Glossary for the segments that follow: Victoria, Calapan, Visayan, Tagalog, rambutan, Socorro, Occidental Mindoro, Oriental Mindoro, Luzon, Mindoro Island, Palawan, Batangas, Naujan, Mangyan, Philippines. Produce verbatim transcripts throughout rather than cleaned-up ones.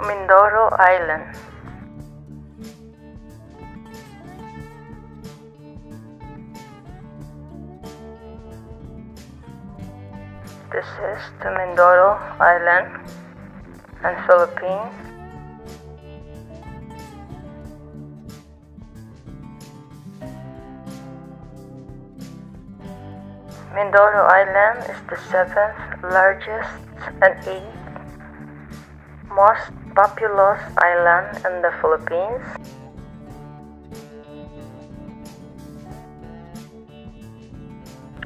Mindoro Island. This is the Mindoro Island and Philippines. Mindoro Island is the seventh largest and eighth most populous island in the Philippines.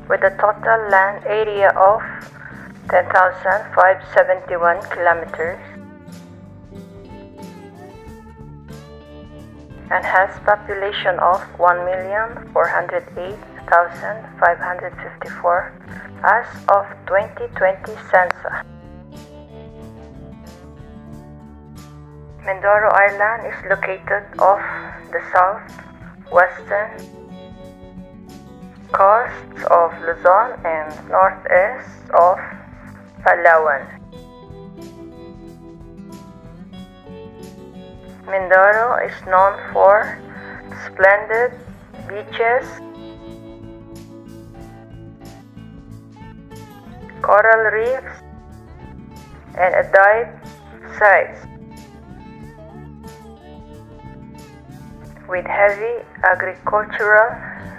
With a total land area of ten thousand five hundred seventy-one kilometers and has population of one million four hundred eight thousand five hundred fifty-four as of twenty twenty census. Mindoro Island is located off the southwestern coasts of Luzon and northeast of Palawan. Mindoro is known for splendid beaches, coral reefs, and a dive site with heavy agricultural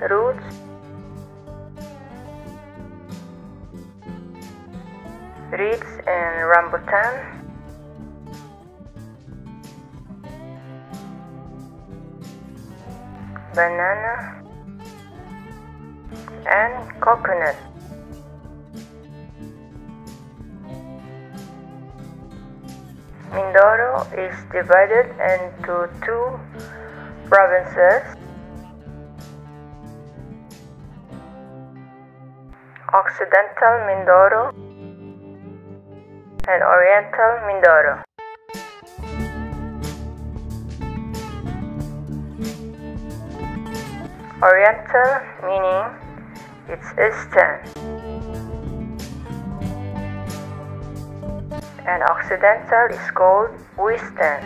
roots, reeds and rambutan. Banana and coconut. Mindoro is divided into two provinces, Occidental Mindoro and Oriental Mindoro. Oriental meaning it's eastern, and Occidental is called western.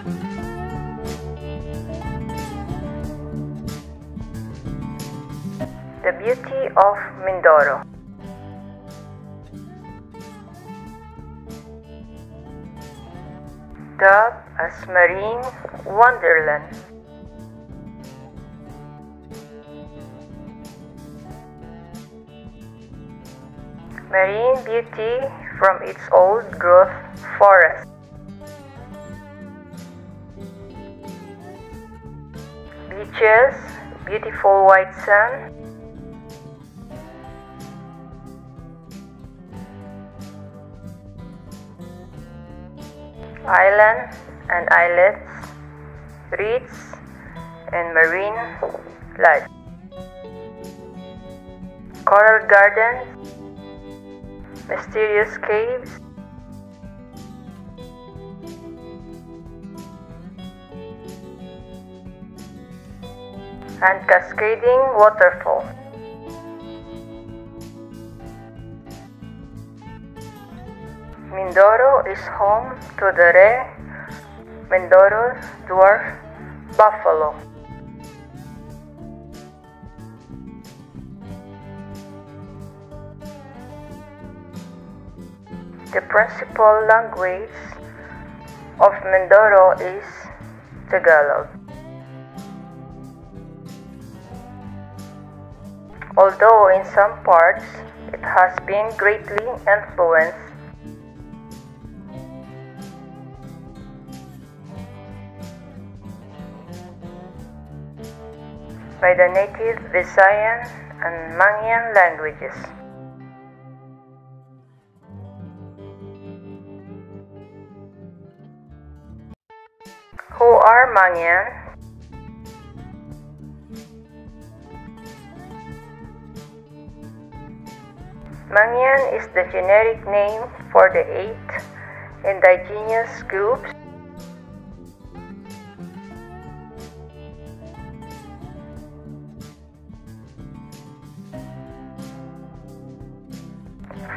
The beauty of Mindoro. Dubbed as Marine Wonderland, marine beauty from its old growth forest, beaches, beautiful white sand, island and islets, reeds and marine life, coral gardens, mysterious caves, and cascading waterfall. Mindoro is home to the rare Mindoro dwarf buffalo, the principal language of Mindoro is Tagalog. Although in some parts it has been greatly influenced by the native Visayan and Mangyan languages. Who are Mangyan? Mangyan is the generic name for the eight indigenous groups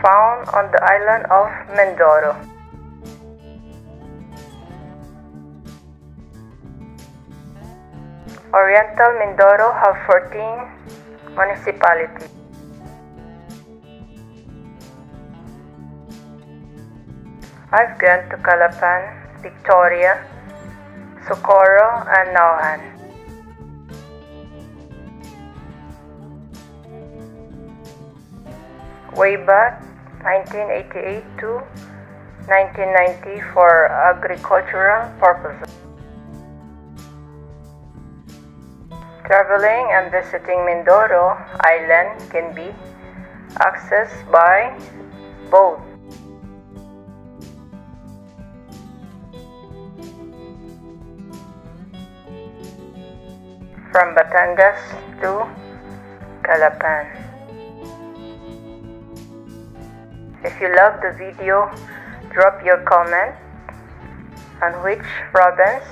found on the island of Mindoro. Oriental Mindoro have fourteen municipalities. I've gone to Calapan, Victoria, Socorro and Naujan. Way back nineteen eighty-eight to nineteen ninety for agricultural purposes. Traveling and visiting Mindoro Island can be accessed by boat. From Batangas to Calapan. If you love the video, drop your comment on which province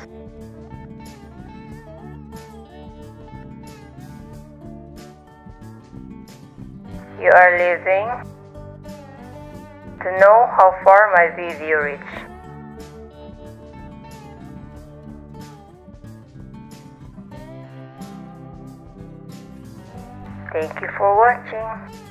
you are living to know how far my video reached. Thank you for watching.